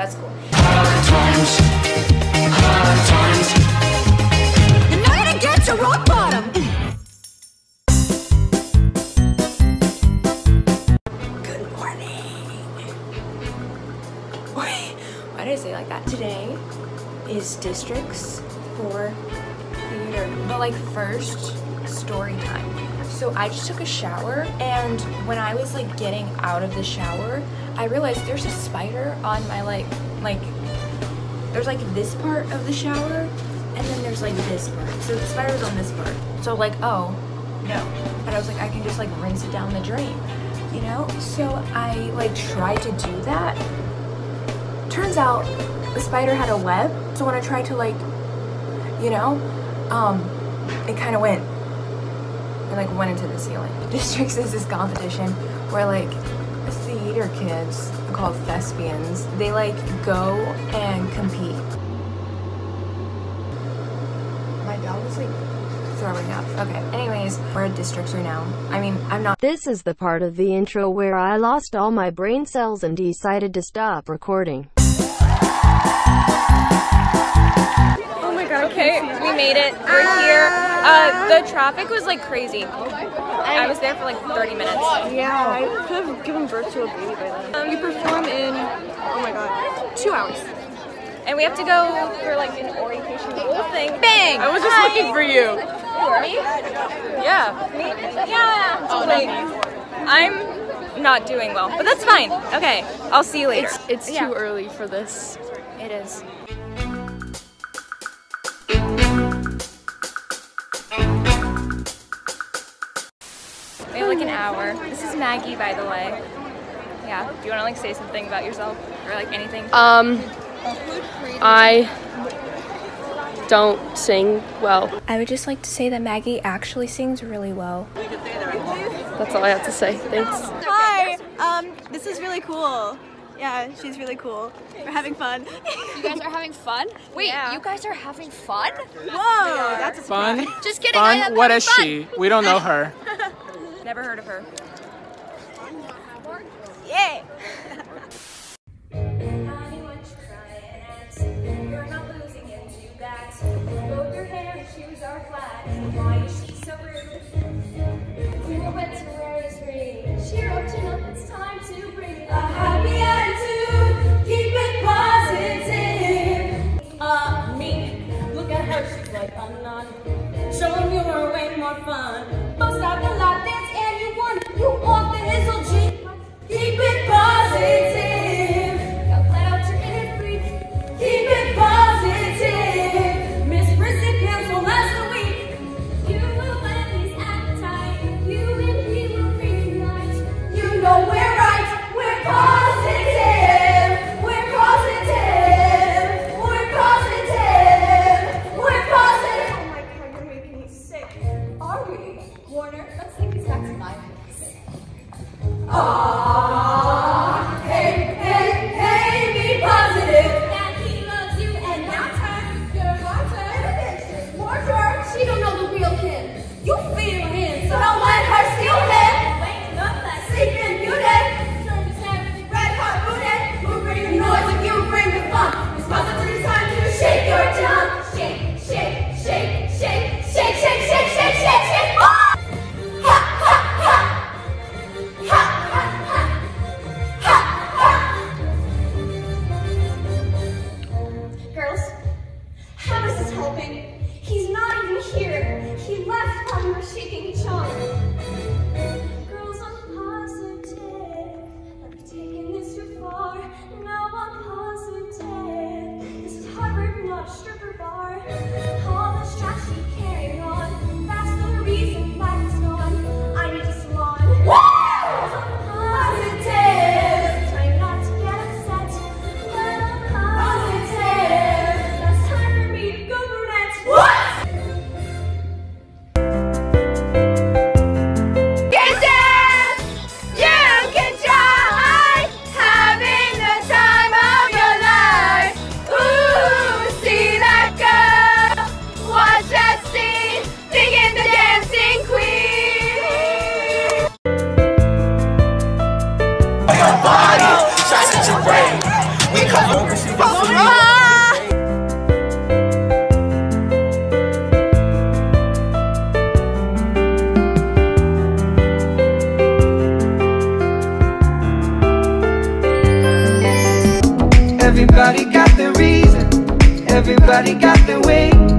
Let's go. Hard times. You're not gonna get to rock bottom. Good morning. Wait, why did I say it like that? Today is districts for theater, but like first story time. So I just took a shower, and when I was like getting out of the shower, I realized there's a spider on my like there's like this part of the shower, and then there's like this part. So the spider's on this part. So like, oh no. But I was like, I can just like rinse it down the drain, you know? So I like tried to do that. Turns out the spider had a web. So when I tried to like, you know, it kind of went. And like went into the ceiling. Districts is this competition where like theater kids called thespians, they like go and compete. My dog is like throwing up. Okay, anyways, we're at districts right now. I mean, I'm not. This is the part of the intro where I lost all my brain cells and decided to stop recording. Oh my god, okay, we made it. We're here. The traffic was like crazy. I was there for like 30 minutes. Yeah, I could have given birth to a baby by then. We perform in, oh my god, 2 hours. And we have to go for like an orientation thing. Bang! I was just looking for you. Me? Yeah. Me? Yeah. Oh, wait. I'm not doing well, but that's fine. Okay, I'll see you later. It's too early for this. It is. Hour. This is Maggie, by the way. Yeah. Do you want to like say something about yourself or like anything? I don't sing well. I would just like to say that Maggie actually sings really well. That's all I have to say. Thanks. Hi. This is really cool. Yeah, she's really cool. We're having fun. You guys are having fun? Wait, yeah. You guys are having fun? Whoa, that's a surprise. Fun. Just kidding. Fun. What is fun. She? We don't know her. Never heard of her. Yeah. Keep it positive. Everybody got their reason, everybody got their way.